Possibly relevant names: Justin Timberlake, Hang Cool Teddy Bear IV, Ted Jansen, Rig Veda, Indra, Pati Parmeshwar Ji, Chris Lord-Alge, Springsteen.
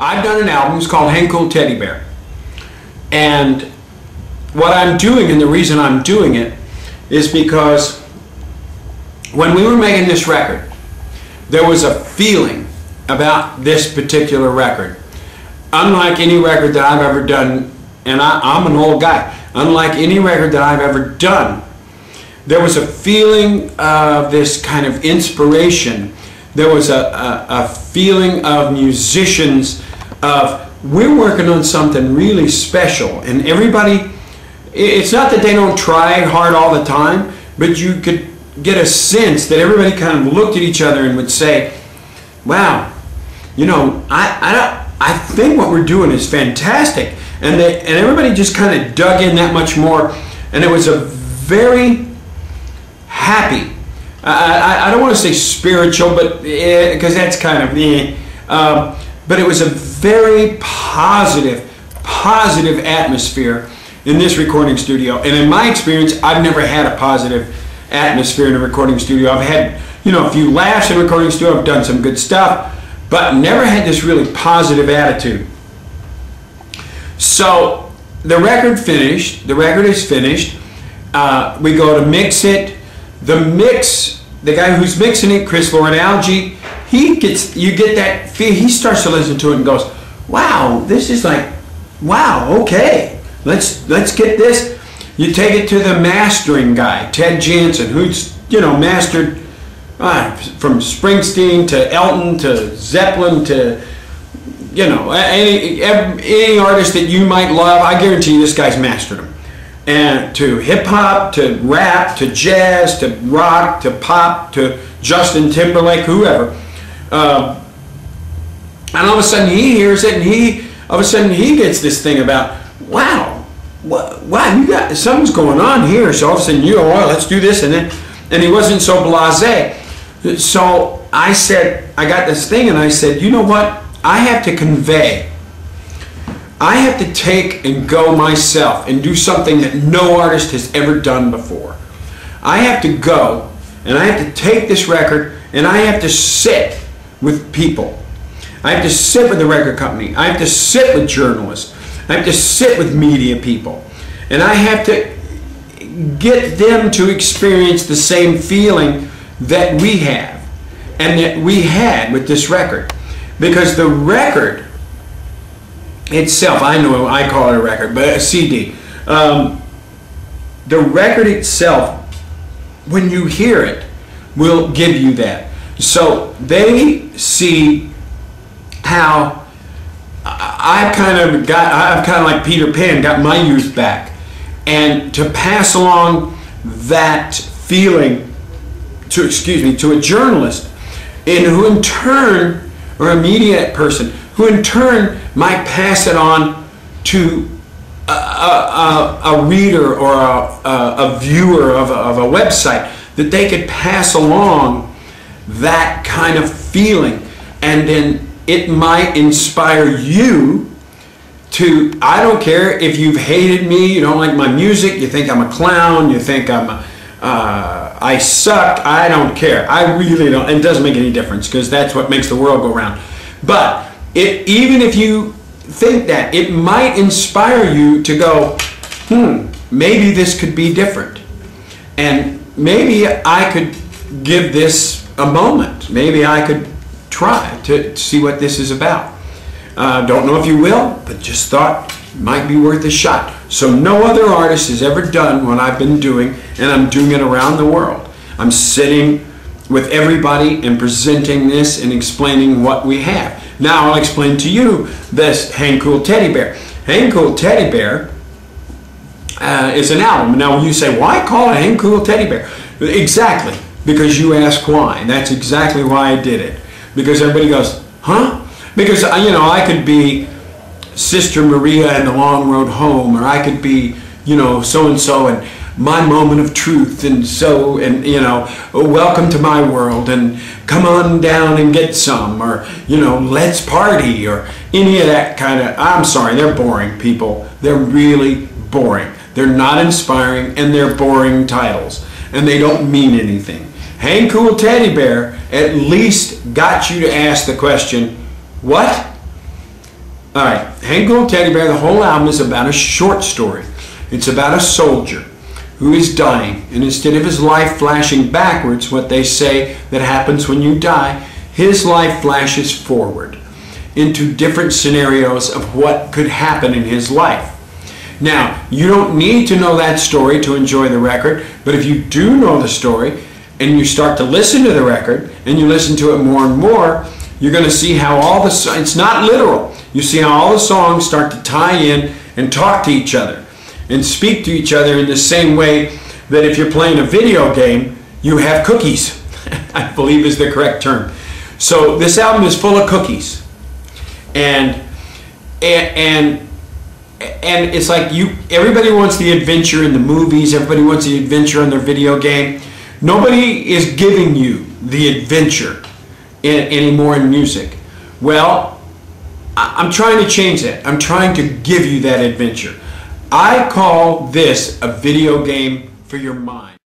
I've done an album, it's called Hang Cool Teddy Bear. And what I'm doing, and the reason I'm doing it, is because when we were making this record, there was a feeling about this particular record. Unlike any record that I've ever done, and I'm an old guy, unlike any record that I've ever done, there was a feeling of this kind of inspiration. There was a feeling of musicians of, we're working on something really special, and everybody, it's not that they don't try hard all the time, but you could get a sense that everybody kind of looked at each other and would say, wow, you know, I think what we're doing is fantastic. And everybody just kind of dug in that much more, and it was a very happy, I don't want to say spiritual, but because that's kind of me, but it was a very positive atmosphere in this recording studio. And in my experience, I've never had a positive atmosphere in a recording studio. I've had, you know, a few laughs in a recording studio, I've done some good stuff, but never had this really positive attitude. So the record is finished, we go to mix it. The guy who's mixing it, Chris Lord-Alge, you get that feel, he starts to listen to it and goes, wow, this is like, wow, okay, let's get this. You take it to the mastering guy, Ted Jansen, who's, you know, mastered from Springsteen to Elton to Zeppelin to, you know, any artist that you might love, I guarantee you this guy's mastered them. And to hip-hop, to rap, to jazz, to rock, to pop, to Justin Timberlake, whoever. And all of a sudden he hears it, and he gets this thing about, wow, wow, you got, something's going on here. So all of a sudden, you know, well, let's do this. And he wasn't so blasé. So I said, I got this thing, and I said, you know what? I have to take and go myself and do something that no artist has ever done before. I have to go, and I have to take this record, and I have to sit with people. I have to sit with the record company. I have to sit with journalists. I have to sit with media people. And I have to get them to experience the same feeling that we have and that we had with this record. Because the record itself, I know I call it a record, but a CD. The record itself, when you hear it, will give you that. So they see how I've kind of like Peter Pan, got my youth back. And to pass along that feeling to a journalist, and who in turn, or a media person, who in turn might pass it on to a reader or a viewer of a website, that they could pass along that kind of feeling, and then it might inspire you to, I don't care if you've hated me, you don't like my music, you think I'm a clown, you think I suck, I don't care, I really don't, it doesn't make any difference, because that's what makes the world go round. But even if you think that, it might inspire you to go, maybe this could be different. And maybe I could give this a moment. Maybe I could try to see what this is about. Don't know if you will, but just thought it might be worth a shot. So no other artist has ever done what I've been doing, and I'm doing it around the world. I'm sitting with everybody and presenting this and explaining what we have. Now I'll explain to you this Hang Cool Teddy Bear. Hang Cool Teddy Bear is an album. Now you say, why call it Hang Cool Teddy Bear? Exactly, because you ask why. That's exactly why I did it. Because everybody goes, huh? Because, you know, I could be Sister Maria and the Long Road Home, or I could be, you know, so-and-so and my moment of truth, and so, and, you know, welcome to my world, and come on down and get some, or, you know, let's party, or any of that kind of, I'm sorry, they're boring, people. They're really boring. They're not inspiring, and they're boring titles, and they don't mean anything. Hang Cool Teddy Bear at least got you to ask the question, what? All right, Hey Go Teddy Bear, the whole album is about a short story. It's about a soldier who is dying, and instead of his life flashing backwards, what they say that happens when you die, his life flashes forward into different scenarios of what could happen in his life. Now, you don't need to know that story to enjoy the record, but if you do know the story and you start to listen to the record and you listen to it more and more, you're going to see how all the, it's not literal, you see how all the songs start to tie in and talk to each other and speak to each other in the same way that if you're playing a video game, you have cookies, I believe is the correct term. So this album is full of cookies. And it's like everybody wants the adventure in the movies, everybody wants the adventure in their video game. Nobody is giving you the adventure anymore in music. Well, I'm trying to change that. I'm trying to give you that adventure. I call this a video game for your mind.